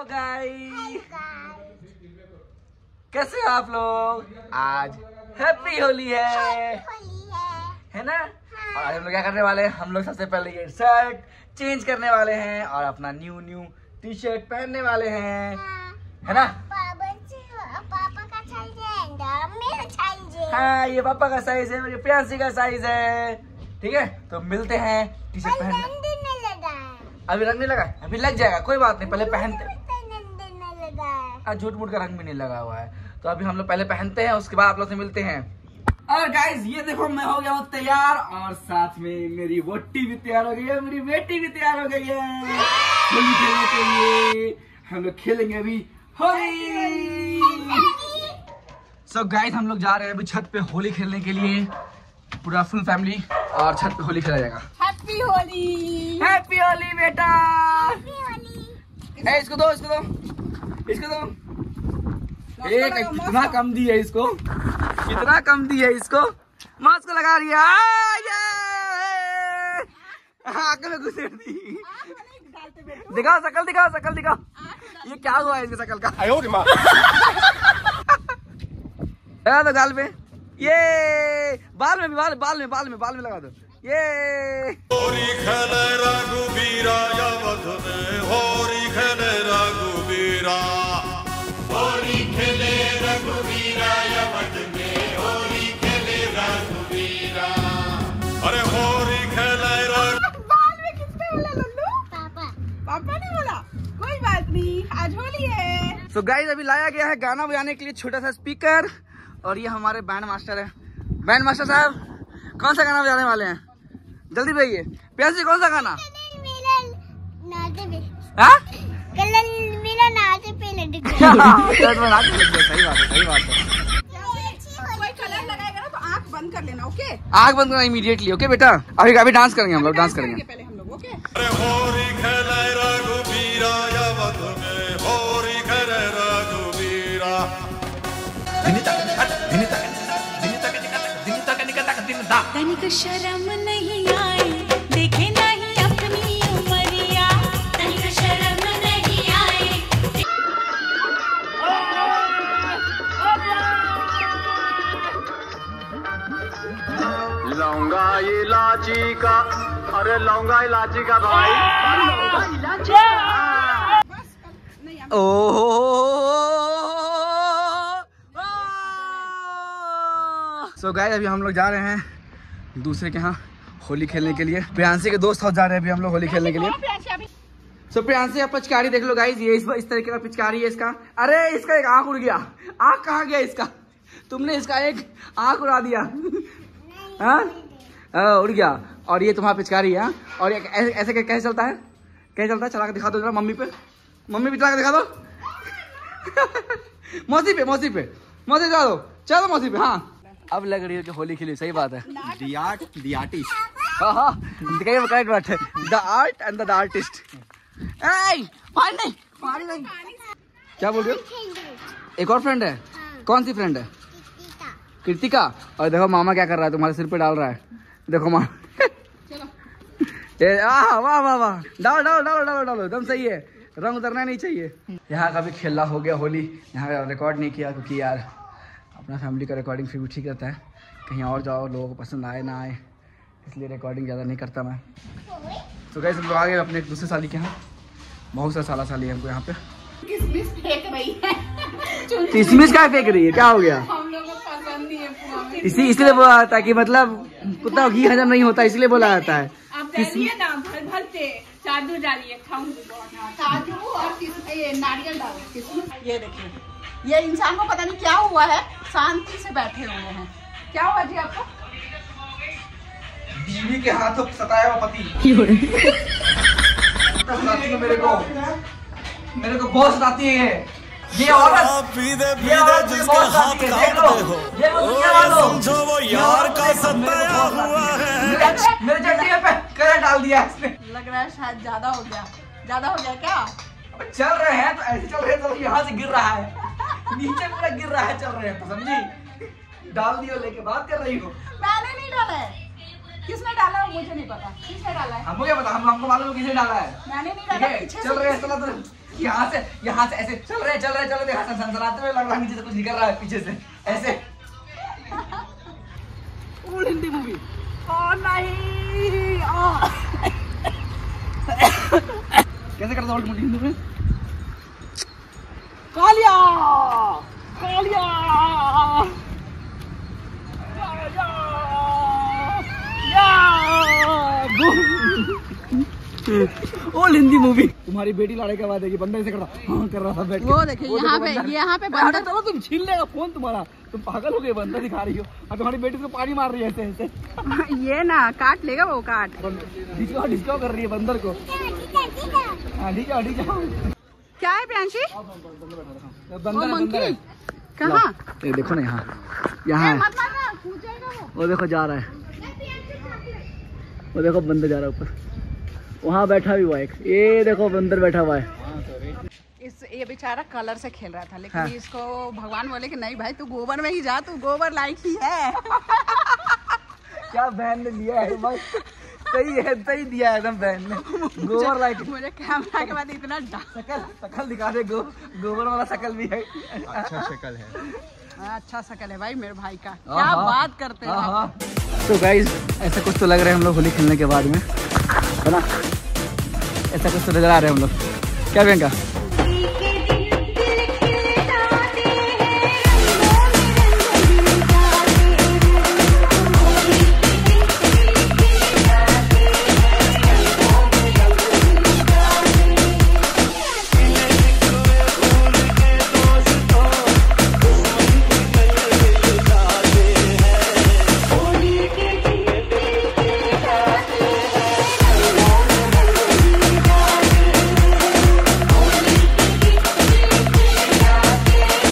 Guys कैसे हो आप लोग। आज हैप्पी होली है ना। हाँ। और हम लोग क्या करने वाले हैं, हम लोग सबसे पहले ये शर्ट चेंज करने वाले हैं और अपना न्यू टी शर्ट पहनने वाले हैं। हाँ। है ना। पापा का साइज है, मेरा साइज है। हाँ, ये पापा का साइज है, मेरी प्रियांशी का साइज है। ठीक है, तो मिलते हैं। टी शर्ट पहन अभी रंग नहीं लगा, अभी लग जाएगा, कोई बात नहीं, पहले पहनते। झूठ मूठ का रंग भी नहीं लगा हुआ है, तो अभी हम लोग पहले पहनते हैं, उसके बाद आप लोग से मिलते हैं। और गाइस ये देखो, मैं हो गया हूँ तैयार और साथ में मेरी वोटी भी तैयार हो गई है, मेरी बेटी भी तैयार हो गई है। होली खेलने के लिए हम लोग खेलेंगे अभी होली। सो गाइस हम लोग जा रहे हैं अभी छत पे होली खेलने के लिए, पूरा फुल फैमिली, और छत पे होली खेला जाएगा। हैप्पी होली बेटा, इसको दो। एक कितना कम दी है इसको, कितना कम दी है इसको। मास्क लगा रही है, आंख में घुसेड़ दी। दिखाओ शकल, दिखाओ शकल, दिखाओ ये क्या हुआ है इसके शकल का। लगा दो गाल में, ये बाल में भी, बाल में लगा दो। ये होली खेले रघुवीरा, यमन में होली खेले रघुवीरा। अरे होली खेले बाल में किसने बोला लल्लू? पापा ने बोला। कोई बात नहीं, आज होली है। सो गाइस अभी लाया गया है गाना बजाने के लिए छोटा सा स्पीकर, और ये हमारे बैंड मास्टर है। बैंड मास्टर साहब, कौन सा गाना बजाने वाले हैं? जल्दी बताइए प्यासी, कौन सा गाना? कोई कलर लगाएगा ना तो आंख बंद कर लेना, ओके? आंख बंद करना इमीडिएटली, ओके बेटा। अभी डांस करेंगे हम लोग, डांस करेंगे पहले हम लोग, ओके? तनिक शर्म नहीं आई, देखे नहीं अपनी उमरिया, तनिक शर्म नहीं आई। लौंगा इलाची का, अरे लौंगा इलाची का भाई, लौंगा इलाची। ओहो सो गाइस अभी हम लोग जा रहे हैं दूसरे के यहाँ होली खेलने के लिए। प्रियांशी के दोस्त साथ जा रहे हैं अभी हम लोग होली खेलने के लिए। सो प्रियांशी आप पिचकारी देख लो गाइस, ये इस तरीके का पिचकारी है इसका। अरे इसका एक आँख उड़ गया, आँख कहाँ गया इसका? तुमने इसका एक आँख उड़ा दिया। हाँ उड़ गया। और ये तुम्हारा पिचकारी है, और ये ऐसे कैसे चलता है, कैसे चलता है? चला के दिखा दो जरा मम्मी पे, मम्मी भी चला के दिखा दो। मौसी पे चला दो, चलो मौसी पे। हाँ अब लग रही हो कि होली खेली, सही बात है। करेक्ट बात है, the art and the artist. पारी नहीं। क्या बोल रहे हो? एक और फ्रेंड है। हाँ। कौन सी फ्रेंड है? कृतिका। और देखो मामा क्या कर रहा है, तुम्हारे सिर पे डाल रहा है, देखो मामा। वाह डालो, एकदम सही है, रंग उतरना नहीं चाहिए। यहाँ का भी खेला हो गया होली, यहाँ रिकॉर्ड नहीं किया क्योंकि यार अपना फैमिली का रिकॉर्डिंग फिर भी ठीक रहता है, कहीं और जाओ लोगों को पसंद आए ना आए, इसलिए रिकॉर्डिंग ज़्यादा नहीं करता मैं। तो गाइस हम लोग आ गए अपने एक दूसरे साली के यहाँ। बहुत सारा साली है हमको यहाँ पे। किसमिस फेंक रही है। किसमिस क्या फेंक रही है, क्या हो गया? हम लोगों को पसंद नहीं है, इसलिए बोला जाता है कि मतलब कुत्ता घी हजम नहीं होता, इसलिए बोला जाता है। ये देखिए, ये इंसान को पता नहीं क्या हुआ है, शांति से बैठे हुए हैं। क्या हुआ जी आपको? बीवी के हाथों सताया हुआ पति। मेरे को बहुत सताती है ये औरत, जिसके हाथ कांपते हो, समझो वो यार का सताया हुआ है। मेरे चट्टी पे करंट डाल दिया इसने, लग रहा है शायद ज्यादा हो गया। क्या चल रहे हैं तो ऐसे चल रहे हैं, तो यहाँ से गिर रहा है नीचे, पूरा गिर रहा है, चल रहे हैं, समझी? डाल दियो, लेके बात कर रही हो। मैंने नहीं डाला है, किसने डाला है मुझे नहीं पता, किसने डाला है हमको क्या पता, हमको मालूम है किसने डाला है। मैंने नहीं डाला, पीछे चल रहे हैं, यहाँ से ऐसे चल रहे यहाँ से सनसनाते हुए लग रहा है कुछ निकल रहा है पीछे से ऐसे। ओल्ड हिंदी मूवी कैसे करता old Hindi movie old Hindi movie. तुम्हारी बेटी लाड़े के बाद है कि बंदा ऐसे कर रहा था बैठ के। वो देखिए यहाँ पे बंदा चलो तुम छीन लेगा फोन तुम्हारा, तुम पागल हो गए, बंदा दिखा रही हो और तुम्हारी बेटी को पानी मार रही है ऐसे ऐसे ये ना काट लेगा वो, काट डिस्काउ कर रही है बंदर को। क्या है प्रियांशी मंकी कहाँ देखो ना यहाँ है वो देखो जा रहा है, वो देखो बंदर जा रहा है ऊपर, वहाँ बैठा भी हुआ है, ये देखो बंदर बैठा हुआ है। इस ये बेचारा कलर से खेल रहा था लेकिन हाँ। इसको भगवान बोले कि नहीं भाई तू गोबर में ही जा, तू गोबर लाइक ही है क्या बहन ने लिया है भाई, सही दिया है एकदम बहन ने, गोबर लाइक। मुझे कैमरा के बाद इतना शकल दिखा दे, गोबर वाला शकल भी है, अच्छा शकल है, अच्छा शकल है भाई मेरे भाई का, क्या बात करते हैं। तो गाइस ऐसा कुछ तो लग रहा है हम लोग होली खेलने के बाद में, है ना, ऐसा कुछ तो नजर आ रहा है हम लोग, क्या कहेंगे।